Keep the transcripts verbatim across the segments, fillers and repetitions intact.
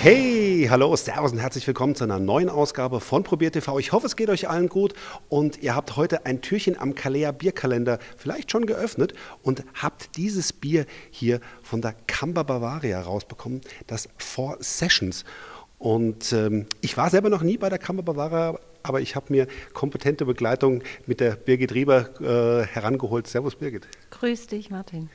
Hey, hallo, servus und herzlich willkommen zu einer neuen Ausgabe von ProbierTV. Ich hoffe, es geht euch allen gut und ihr habt heute ein Türchen am Kalea Bierkalender vielleicht schon geöffnet und habt dieses Bier hier von der Camba Bavaria rausbekommen, das Four Sessions. Und ähm, ich war selber noch nie bei der Camba Bavaria, aber ich habe mir kompetente Begleitung mit der Birgit Rieber äh, herangeholt. Servus Birgit. Grüß dich Martin.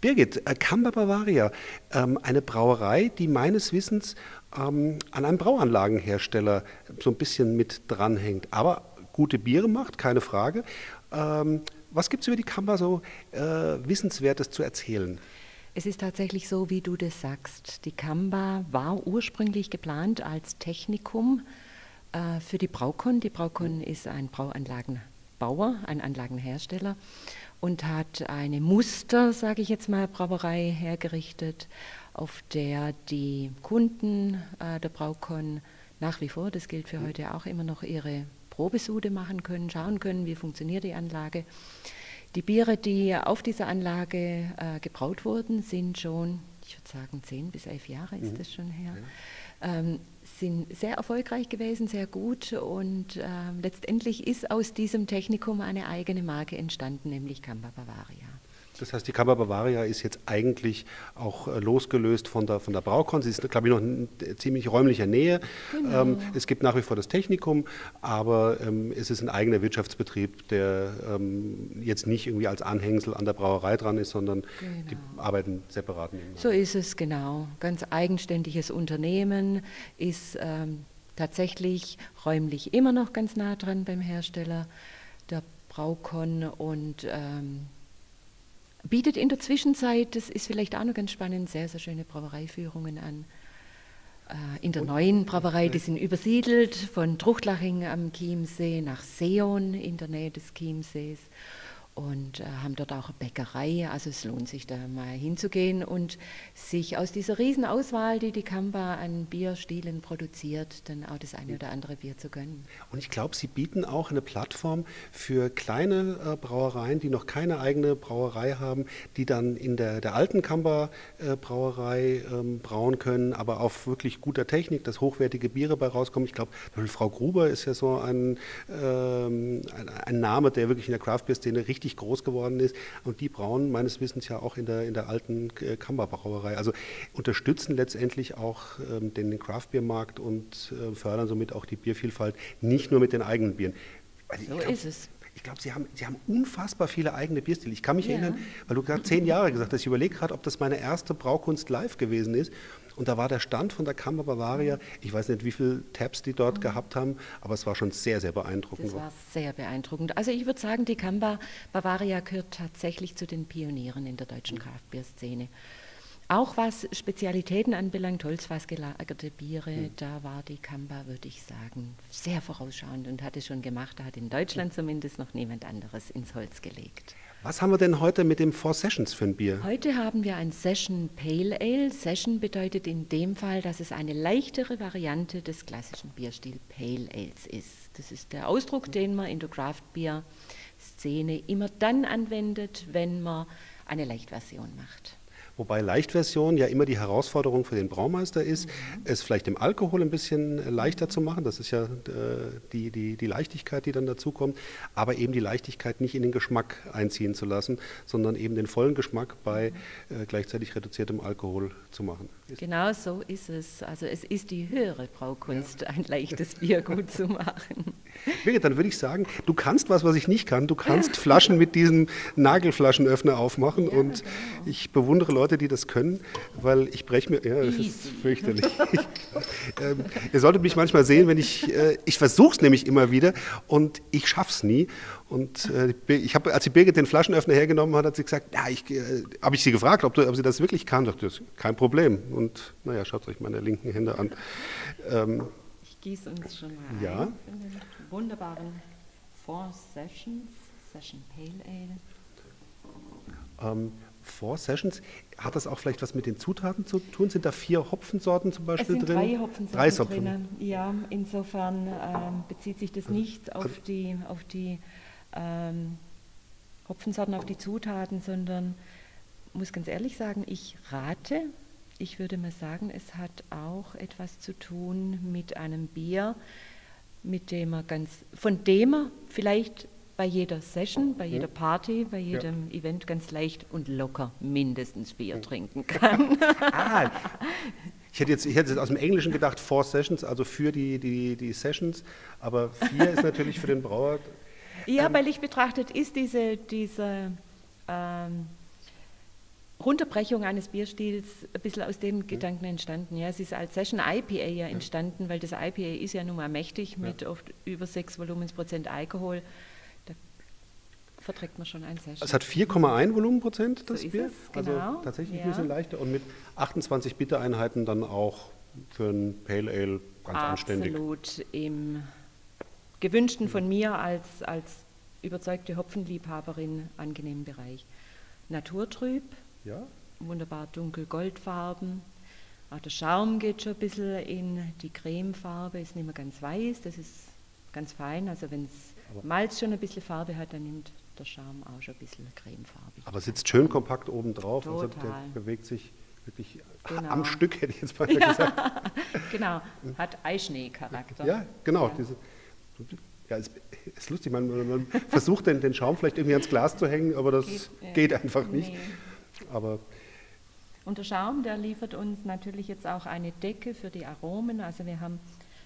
Birgit, Camba Bavaria, ähm, eine Brauerei, die meines Wissens ähm, an einem Brauanlagenhersteller so ein bisschen mit dranhängt, aber gute Biere macht, keine Frage. Ähm, was gibt es über die Camba so äh, Wissenswertes zu erzählen? Es ist tatsächlich so, wie du das sagst. Die Camba war ursprünglich geplant als Technikum äh, für die BrauKon. Die BrauKon ist ein Brauanlagenbauer, ein Anlagenhersteller. Und hat eine Muster, sage ich jetzt mal, Brauerei hergerichtet, auf der die Kunden äh, der BrauKon nach wie vor, das gilt für heute auch immer noch, ihre Probesude machen können, schauen können, wie funktioniert die Anlage. Die Biere, die auf dieser Anlage äh, gebraut wurden, sind schon, ich würde sagen, zehn bis elf Jahre ist mhm. das schon her, ja. ähm, sind sehr erfolgreich gewesen, sehr gut und äh, letztendlich ist aus diesem Technikum eine eigene Marke entstanden, nämlich Camba Bavaria. Das heißt, die Camba Bavaria ist jetzt eigentlich auch äh, losgelöst von der, von der BrauKon. Sie ist, glaube ich, noch in ziemlich räumlicher Nähe. Genau. Ähm, es gibt nach wie vor das Technikum, aber ähm, es ist ein eigener Wirtschaftsbetrieb, der ähm, jetzt nicht irgendwie als Anhängsel an der Brauerei dran ist, sondern genau. die arbeiten separat nebeneinander. So ist es, genau. Ganz eigenständiges Unternehmen ist ähm, tatsächlich räumlich immer noch ganz nah dran beim Hersteller der BrauKon und ähm, bietet in der Zwischenzeit, das ist vielleicht auch noch ganz spannend, sehr, sehr schöne Brauereiführungen an. Äh, in der und neuen Brauerei, die sind übersiedelt von Truchtlaching am Chiemsee nach Seon in der Nähe des Chiemsees und äh, haben dort auch eine Bäckerei. Also es lohnt sich da mal hinzugehen und sich aus dieser Riesenauswahl, die die Camba an Bierstilen produziert, dann auch das eine oder andere Bier zu gönnen. Und ich glaube, Sie bieten auch eine Plattform für kleine äh, Brauereien, die noch keine eigene Brauerei haben, die dann in der, der alten Camba äh, Brauerei ähm, brauen können, aber auf wirklich guter Technik, dass hochwertige Biere bei rauskommen. Ich glaube, FrauGruber ist ja so ein, ähm, ein, ein Name, der wirklich in der Craft-Bier-Szene richtig groß geworden ist und die brauen meines Wissens ja auch in der, in der alten Camba-Brauerei. Also unterstützen letztendlich auch ähm, den, den Craft-Bier-Markt und äh, fördern somit auch die Biervielfalt, nicht nur mit den eigenen Bieren. Also so glaub, ist es. Ich glaube, Sie haben, Sie haben unfassbar viele eigene Bierstile. Ich kann mich ja. erinnern, weil du gerade zehn Jahre gesagt hast, ich überlege gerade, ob das meine erste Braukunst live gewesen ist. Und da war der Stand von der Camba Bavaria, ich weiß nicht, wie viele Tabs die dort mhm. gehabt haben, aber es war schon sehr, sehr beeindruckend. Das war sehr beeindruckend. Also ich würde sagen, die Camba Bavaria gehört tatsächlich zu den Pionieren in der deutschen Craft-Bier-Szene. Auch was Spezialitäten anbelangt, Holzfass gelagerte Biere, mhm. da war die Camba, würde ich sagen, sehr vorausschauend und hat es schon gemacht. Da hat in Deutschland mhm. zumindest noch niemand anderes ins Holz gelegt. Was haben wir denn heute mit dem Four Sessions für ein Bier? Heute haben wir ein Session Pale Ale. Session bedeutet in dem Fall, dass es eine leichtere Variante des klassischen Bierstils Pale Ales ist. Das ist der Ausdruck, den man in der Craft-Bier-Szene immer dann anwendet, wenn man eine Leichtversion macht. Wobei Leichtversion ja immer die Herausforderung für den Braumeister ist, mhm. es vielleicht dem Alkohol ein bisschen leichter zu machen. Das ist ja äh, die, die, die Leichtigkeit, die dann dazu kommt. Aber eben die Leichtigkeit nicht in den Geschmack einziehen zu lassen, sondern eben den vollen Geschmack bei mhm. äh, gleichzeitig reduziertem Alkohol zu machen. Genau so ist es. Also es ist die höhere Braukunst, ja. ein leichtes Bier gut zu machen. Birgit, dann würde ich sagen, du kannst was, was ich nicht kann. Du kannst ja. Flaschen mit diesem Nagelflaschenöffner aufmachen. Ja, und genau. ich bewundere Leute, die das können, weil ich breche mir, ja, das Easy. Ist fürchterlich. Ich, ähm, ihr solltet mich manchmal sehen, wenn ich, äh, ich versuche es nämlich immer wieder und ich schaffe es nie. Und äh, ich habe, als die Birgit den Flaschenöffner hergenommen hat, hat sie gesagt, ja, ich, äh, habe ich sie gefragt, ob, du, ob sie das wirklich kann. Ich dachte, das ist kein Problem. Und naja, schaut euch meine linken Hände an. Ähm, ich gieße uns schon mal ja. ein in den wunderbaren Four Sessions, Session Pale Ale. Ähm, Four Sessions, hat das auch vielleicht was mit den Zutaten zu tun? Sind da vier Hopfensorten zum Beispiel drin? Es sind drin? drei Hopfensorten drei Hopfen. drin. Ja, insofern ähm, bezieht sich das nicht also, auf die, auf die ähm, Hopfensorten, auf die Zutaten, sondern muss ganz ehrlich sagen, ich rate Ich würde mal sagen, es hat auch etwas zu tun mit einem Bier, mit dem man ganz, von dem man vielleicht bei jeder Session, bei jeder Party, bei jedem ja. Event ganz leicht und locker mindestens Bier ja. trinken kann. ah, ich hätte, jetzt, ich hätte jetzt aus dem Englischen gedacht, four sessions, also für die, die, die Sessions, aber vier ist natürlich für den Brauer. Ja, ähm, weil ich betrachtet ist diese, diese ähm, Runterbrechung eines Bierstils ein bisschen aus dem Gedanken entstanden. Ja, es ist als Session I P A ja entstanden, ja. weil das I P A ist ja nun mal mächtig mit ja. oft über sechs Volumensprozent Alkohol. Verträgt man schon ein Session. Es hat vier Komma eins Volumenprozent, das so Bier. Ist es, genau. Also tatsächlich ja. ein bisschen leichter und mit achtundzwanzig Bittereinheiten dann auch für ein Pale Ale ganz Absolut anständig. Absolut im gewünschten von mir als, als überzeugte Hopfenliebhaberin angenehmen Bereich. Naturtrüb, ja. wunderbar dunkel goldfarben. Auch der Schaum geht schon ein bisschen in die Cremefarbe, ist nicht mehr ganz weiß, das ist ganz fein. Also wenn es Malz schon ein bisschen Farbe hat, dann nimmt der Schaum auch schon ein bisschen cremefarbig. Aber sitzt schön kompakt oben drauf, also der bewegt sich wirklich genau. am Stück, hätte ich jetzt mal ja. gesagt. Genau, hat Eischnee-Charakter. Ja, genau. Ja. Diese, ja, ist, ist lustig, man, man versucht den, den Schaum vielleicht irgendwie ans Glas zu hängen, aber das geht, äh, geht einfach nicht. Nee. Aber und der Schaum, der liefert uns natürlich jetzt auch eine Decke für die Aromen. Also wir haben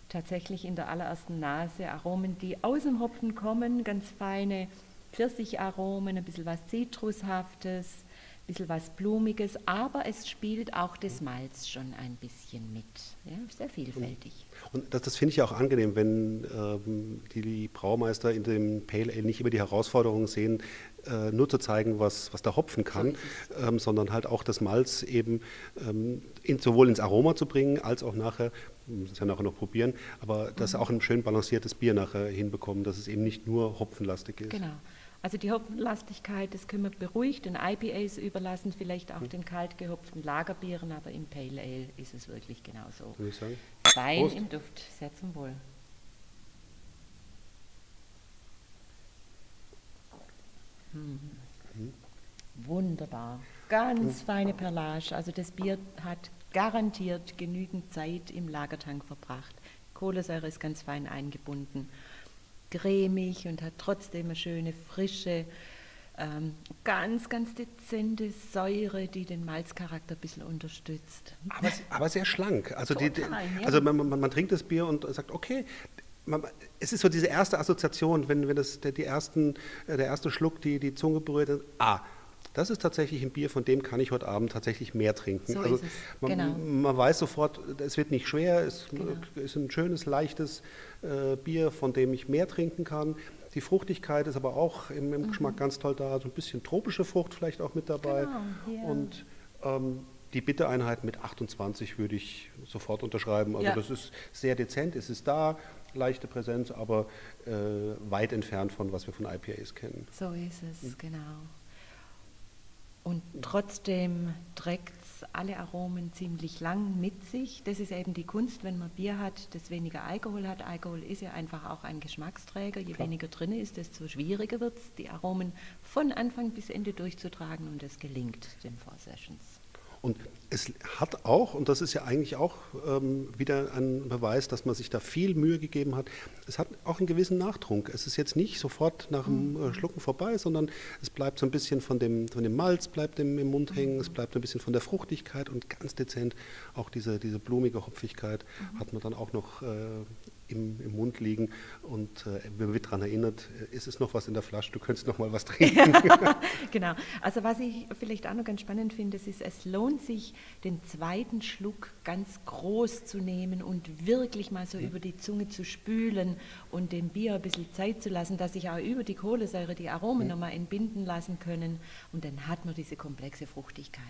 tatsächlich in der allerersten Nase Aromen, die aus dem Hopfen kommen, ganz feine Pfirsicharomen, ein bisschen was Zitrushaftes, ein bisschen was Blumiges, aber es spielt auch das Malz schon ein bisschen mit. Ja, sehr vielfältig. Und das, das finde ich ja auch angenehm, wenn ähm, die Braumeister in dem Pale Ale nicht immer die Herausforderung sehen, äh, nur zu zeigen, was, was der Hopfen kann, so ähm, sondern halt auch das Malz eben ähm, in, sowohl ins Aroma zu bringen, als auch nachher, wir müssen es ja nachher noch probieren, aber dass mhm. auch ein schön balanciertes Bier nachher hinbekommen, dass es eben nicht nur hopfenlastig ist. Genau. Also die Hopfenlastigkeit, das können wir beruhigt den I P As überlassen, vielleicht auch mhm. den kalt gehopften Lagerbieren, aber im Pale Ale ist es wirklich genauso. Würde ich sagen. Wein Prost. Im Duft, sehr zum Wohl. Hm. Mhm. Wunderbar, ganz mhm. feine Perlage, also das Bier hat garantiert genügend Zeit im Lagertank verbracht. Kohlensäure ist ganz fein eingebunden, cremig und hat trotzdem eine schöne, frische, ähm, ganz, ganz dezente Säure, die den Malzcharakter ein bisschen unterstützt. Aber, aber sehr schlank. Also, Total, die, die, also man, man, man trinkt das Bier und sagt, okay, man, es ist so diese erste Assoziation, wenn, wenn das, der, die ersten, der erste Schluck die, die Zunge berührt, dann, ah, das ist tatsächlich ein Bier, von dem kann ich heute Abend tatsächlich mehr trinken. So also ist es. Man, genau. man weiß sofort, es wird nicht schwer, es genau. ist ein schönes, leichtes äh, Bier, von dem ich mehr trinken kann. Die Fruchtigkeit ist aber auch im, im mhm. Geschmack ganz toll da, so ein bisschen tropische Frucht vielleicht auch mit dabei. Genau. Yeah. Und ähm, die Bittereinheit mit achtundzwanzig würde ich sofort unterschreiben. Also ja. das ist sehr dezent, es ist da, leichte Präsenz, aber äh, weit entfernt von, was wir von I P As kennen. So ist es, mhm. genau. Und trotzdem trägt es alle Aromen ziemlich lang mit sich. Das ist eben die Kunst, wenn man Bier hat, das weniger Alkohol hat. Alkohol ist ja einfach auch ein Geschmacksträger. Je Klar. weniger drin ist, desto schwieriger wird es, die Aromen von Anfang bis Ende durchzutragen. Und das gelingt den Four Sessions. Und es hat auch, und das ist ja eigentlich auch ähm, wieder ein Beweis, dass man sich da viel Mühe gegeben hat, es hat auch einen gewissen Nachtrunk. Es ist jetzt nicht sofort nach dem mhm. Schlucken vorbei, sondern es bleibt so ein bisschen von dem, von dem Malz bleibt im, im Mund hängen, mhm. es bleibt ein bisschen von der Fruchtigkeit und ganz dezent auch diese, diese blumige Hopfigkeit mhm. hat man dann auch noch äh, im, im Mund liegen. Und äh, man wird daran erinnert, ist es noch was in der Flasche, du könntest noch mal was trinken. Ja, genau. Also was ich vielleicht auch noch ganz spannend finde, das ist, es lohnt sich, den zweiten Schluck ganz groß zu nehmen und wirklich mal so mhm. über die Zunge zu spülen und dem Bier ein bisschen Zeit zu lassen, dass sich auch über die Kohlensäure die Aromen mhm. nochmal entbinden lassen können. Und dann hat man diese komplexe Fruchtigkeit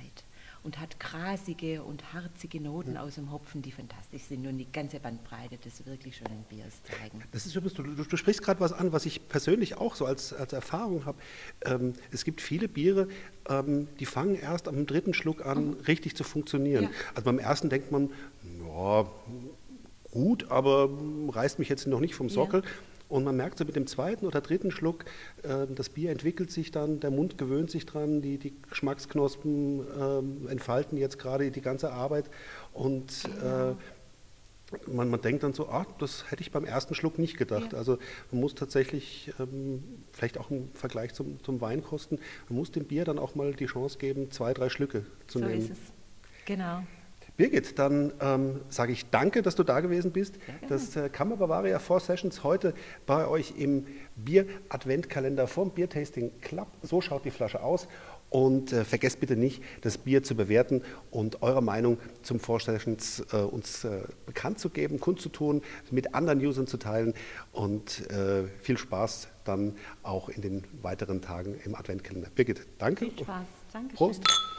und hat grasige und harzige Noten mhm. aus dem Hopfen, die fantastisch sind und die ganze Bandbreite des wirklich schönen Biers zeigen. Das ist übrigens, du, du, du sprichst gerade was an, was ich persönlich auch so als, als Erfahrung habe. Ähm, es gibt viele Biere, ähm, die fangen erst am dritten Schluck an, mhm. richtig zu funktionieren. Ja. Also beim ersten denkt man, ja, gut, aber reißt mich jetzt noch nicht vom Sockel. Ja. Und man merkt so mit dem zweiten oder dritten Schluck, äh, das Bier entwickelt sich dann, der Mund gewöhnt sich dran, die, die Geschmacksknospen äh, entfalten jetzt gerade die ganze Arbeit. Und äh, man, man denkt dann so, ah, das hätte ich beim ersten Schluck nicht gedacht. Ja. Also man muss tatsächlich, ähm, vielleicht auch im Vergleich zum, zum Wein kosten, man muss dem Bier dann auch mal die Chance geben, zwei, drei Schlücke zu so nehmen. So ist es, genau. Birgit, dann ähm, sage ich danke, dass du da gewesen bist. Ja, das äh, Camba Bavaria Four Sessions heute bei euch im Bier-Adventkalender vom Bier-Tasting-Club. So schaut die Flasche aus. Und äh, vergesst bitte nicht, das Bier zu bewerten und eure Meinung zum Four Sessions äh, uns äh, bekannt zu geben, kundzutun, mit anderen Usern zu teilen. Und äh, viel Spaß dann auch in den weiteren Tagen im Adventkalender. Birgit, danke. Viel Spaß. Dankeschön. Prost.